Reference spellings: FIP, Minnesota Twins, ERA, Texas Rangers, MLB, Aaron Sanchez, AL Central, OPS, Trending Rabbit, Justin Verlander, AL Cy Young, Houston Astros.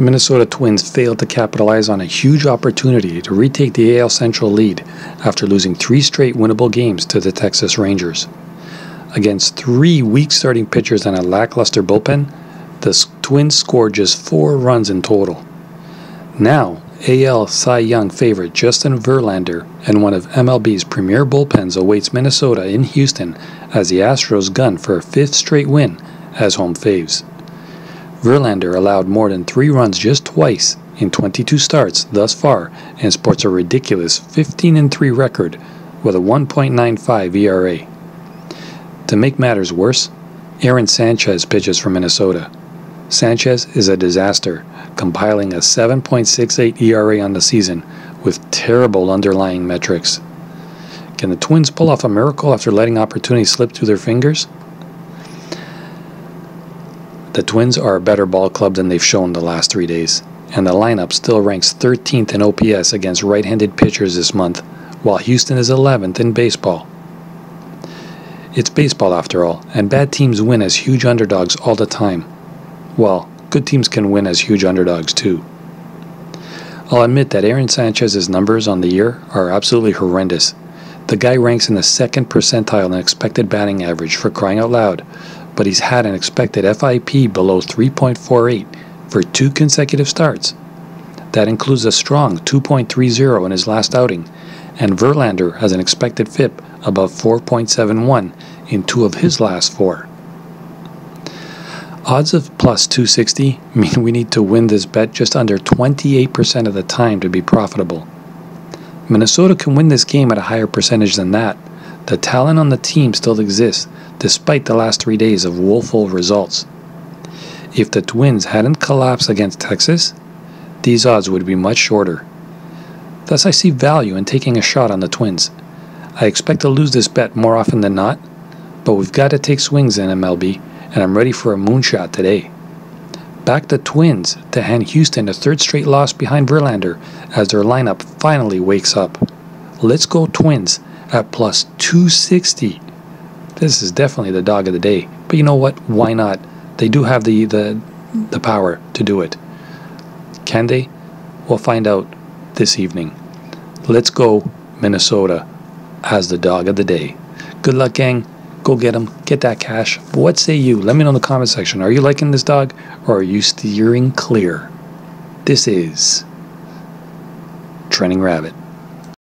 the Minnesota Twins failed to capitalize on a huge opportunity to retake the AL Central lead after losing 3 straight winnable games to the Texas Rangers. Against 3 weak starting pitchers and a lackluster bullpen, the Twins scored just 4 runs in total. Now, AL Cy Young favorite Justin Verlander and one of MLB's premier bullpens awaits Minnesota in Houston as the Astros gun for a 5th straight win as home faves. Verlander allowed more than 3 runs just twice in 22 starts thus far and sports a ridiculous 15-3 record with a 1.95 ERA. To make matters worse, Aaron Sanchez pitches for Minnesota. Sanchez is a disaster, compiling a 7.68 ERA on the season with terrible underlying metrics. Can the Twins pull off a miracle after letting opportunity slip through their fingers? The Twins are a better ball club than they've shown the last 3 days, and the lineup still ranks 13th in OPS against right-handed pitchers this month, while Houston is 11th in baseball. It's baseball after all, and bad teams win as huge underdogs all the time. Well, good teams can win as huge underdogs too. I'll admit that Aaron Sanchez's numbers on the year are absolutely horrendous. The guy ranks in the 2nd percentile in expected batting average, for crying out loud, but he's had an expected FIP below 3.48 for 2 consecutive starts. That includes a strong 2.30 in his last outing, and Verlander has an expected FIP above 4.71 in 2 of his last 4. Odds of +260 mean we need to win this bet just under 28% of the time to be profitable. Minnesota can win this game at a higher percentage than that. The talent on the team still exists, despite the last 3 days of woeful results. If the Twins hadn't collapsed against Texas, these odds would be much shorter. Thus, I see value in taking a shot on the Twins. I expect to lose this bet more often than not, but we've got to take swings in MLB, and I'm ready for a moonshot today. Back the Twins to hand Houston a 3rd straight loss behind Verlander as their lineup finally wakes up. Let's go Twins at +260. This is definitely the dog of the day, but you know what? Why not? They do have the power to do it. Can they? We'll find out this evening. Let's go Minnesota as the dog of the day. Good luck, gang. Go get them. Get that cash. But what say you? Let me know in the comment section. Are you liking this dog, or are you steering clear? This is Trending Rabbit.